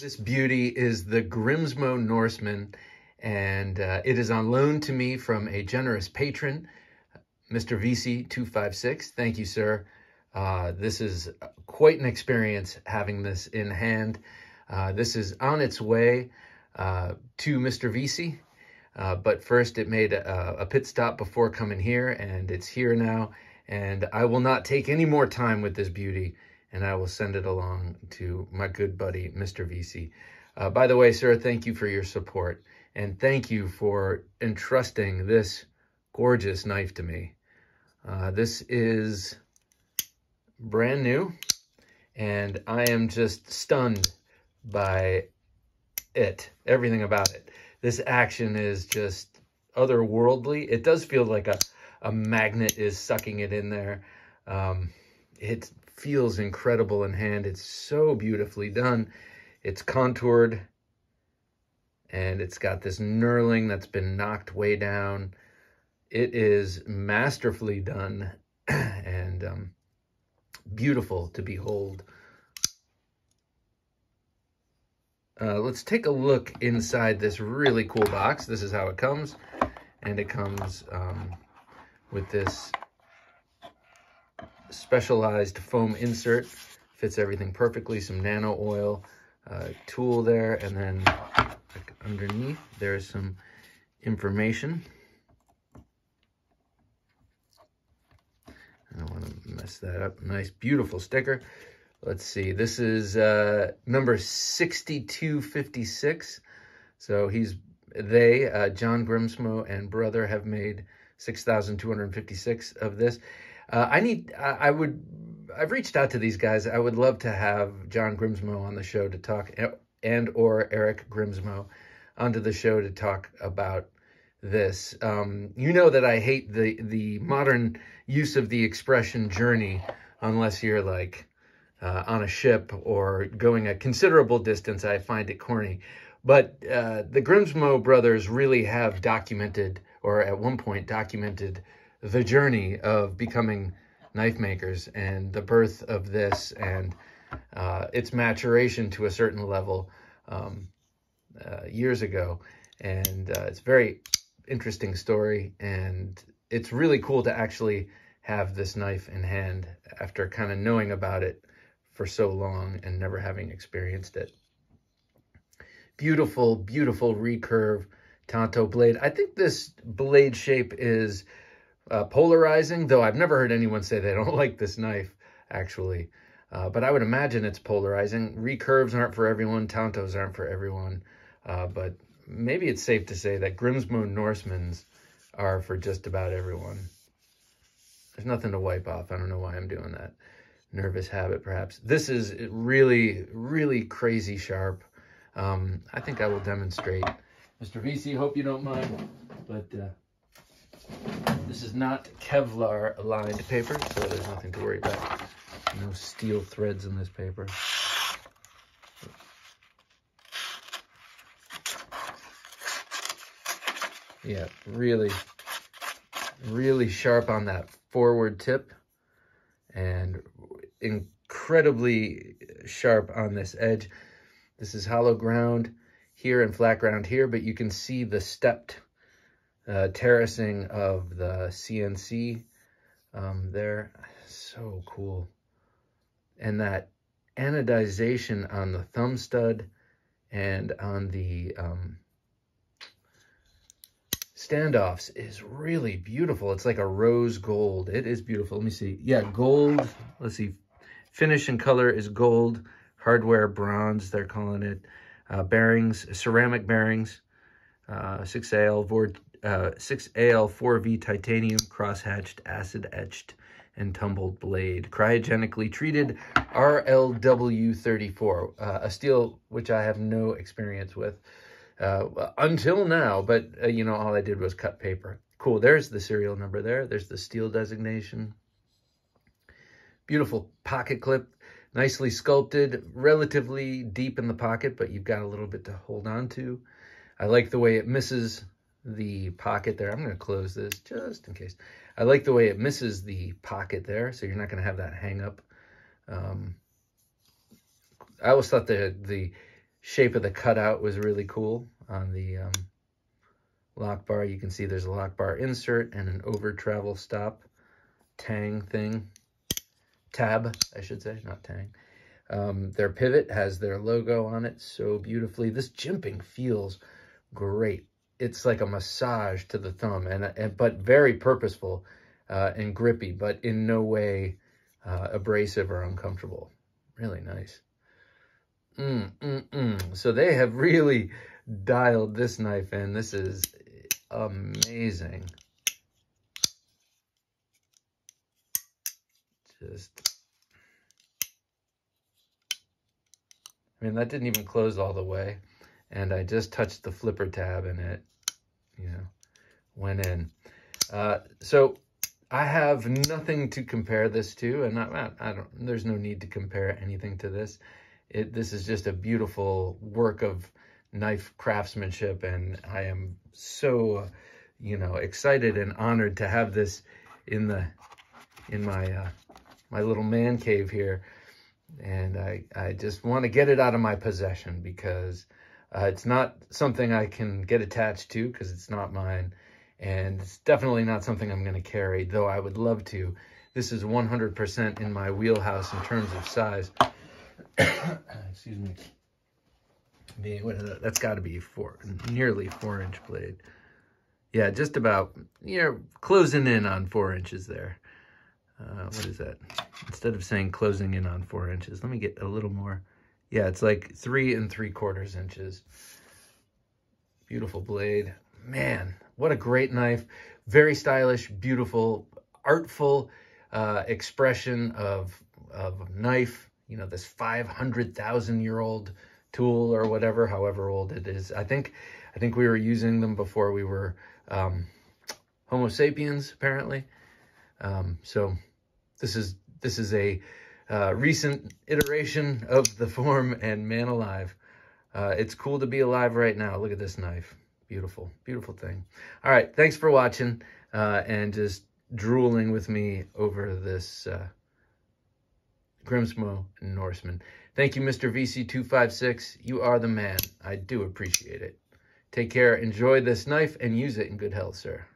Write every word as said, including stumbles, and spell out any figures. This beauty is the Grimsmo Norseman, and uh, it is on loan to me from a generous patron, Mister V C two five six. Thank you, sir. Uh, this is quite an experience having this in hand. Uh, this is on its way uh, to Mister V C, uh, but first it made a, a pit stop before coming here, and it's here now. And I will not take any more time with this beauty, and I will send it along to my good buddy, Mister V C. Uh, by the way, sir, thank you for your support, and thank you for entrusting this gorgeous knife to me. Uh, this is brand new, and I am just stunned by it, everything about it. This action is just otherworldly. It does feel like a A magnet is sucking it in there. Um, it feels incredible in hand. It's so beautifully done. It's contoured, and it's got this knurling that's been knocked way down. It is masterfully done and um, beautiful to behold. Uh, let's take a look inside this really cool box. This is how it comes, and it comes um, with this specialized foam insert. Fits everything perfectly. Some nano oil uh, tool there, and then like, underneath there's some information. I don't want to mess that up. Nice, beautiful sticker. Let's see, this is uh, number sixty-two fifty-six. So he's, they, uh, John Grimsmo and brother have made six thousand two hundred fifty-six of this. Uh, I need, I, I would, I've reached out to these guys. I would love to have John Grimsmo on the show to talk, and or Eric Grimsmo onto the show to talk about this. Um, you know that I hate the, the modern use of the expression journey, unless you're like uh, on a ship or going a considerable distance. I find it corny. But uh, the Grimsmo brothers really have documented, or at one point documented, the journey of becoming knife makers and the birth of this and uh, its maturation to a certain level um, uh, years ago. And uh, it's a very interesting story, and it's really cool to actually have this knife in hand after kind of knowing about it for so long and never having experienced it. Beautiful, beautiful recurve Tanto blade. I think this blade shape is uh, polarizing, though I've never heard anyone say they don't like this knife, actually. Uh, but I would imagine it's polarizing. Recurves aren't for everyone. Tantos aren't for everyone. Uh, but maybe it's safe to say that Grimsmo Norsemans are for just about everyone. There's nothing to wipe off. I don't know why I'm doing that. Nervous habit, perhaps. This is really, really crazy sharp. Um, I think I will demonstrate. Mister V C, hope you don't mind, but uh, this is not Kevlar-lined paper, so there's nothing to worry about. No steel threads in this paper. Yeah, really, really sharp on that forward tip, and incredibly sharp on this edge. This is hollow ground here and flat ground here, but you can see the stepped uh, terracing of the C N C um, there. So cool. And that anodization on the thumb stud and on the um, standoffs is really beautiful. It's like a rose gold. It is beautiful. Let me see. Yeah, gold. Let's see. Finish and color is gold. Hardware bronze, they're calling it. Uh, bearings, ceramic bearings, uh, six A L four V titanium, cross-hatched, acid-etched, and tumbled blade. Cryogenically treated R L W thirty-four, uh, a steel which I have no experience with uh, until now, but, uh, you know, all I did was cut paper. Cool, there's the serial number there. There's the steel designation. Beautiful pocket clip. Nicely sculpted, relatively deep in the pocket, but you've got a little bit to hold on to. I like the way it misses the pocket there. I'm going to close this just in case. I like the way it misses the pocket there, so you're not going to have that hang up. Um, I always thought the, the shape of the cutout was really cool on the um, lock bar. You can see there's a lock bar insert and an over travel stop tang thing, tab, I should say, not tang. Um, their pivot has their logo on it so beautifully. This jimping feels great. It's like a massage to the thumb, and, and but very purposeful uh, and grippy, but in no way uh, abrasive or uncomfortable. Really nice. Mm, mm, mm. So they have really dialed this knife in. This is amazing. Just, I mean, that didn't even close all the way. And I just touched the flipper tab and it, you know, went in. Uh, so I have nothing to compare this to, and I, I don't, there's no need to compare anything to this. It, this is just a beautiful work of knife craftsmanship, and I am so, you know, excited and honored to have this in the, in my, uh, my little man cave here. And I, I just want to get it out of my possession, because Uh, it's not something I can get attached to, because it's not mine, and it's definitely not something I'm going to carry, though I would love to. This is one hundred percent in my wheelhouse in terms of size. Excuse me. I mean, what is that? That's got to be four, nearly four-inch blade. Yeah, just about, you know, closing in on four inches there. Uh, what is that? Instead of saying closing in on four inches, let me get a little more. Yeah, it's like three and three quarters inches. Beautiful blade. Man, what a great knife. Very stylish, beautiful, artful uh, expression of, of knife. You know, this five hundred thousand year old tool or whatever, however old it is. I think, I think we were using them before we were um, Homo sapiens, apparently. Um, so this is, this is a... Uh, recent iteration of the form, and man alive. Uh, it's cool to be alive right now. Look at this knife. Beautiful, beautiful thing. All right, thanks for watching uh, and just drooling with me over this uh, Grimsmo Norseman. Thank you, Mister V C two five six. You are the man. I do appreciate it. Take care. Enjoy this knife and use it in good health, sir.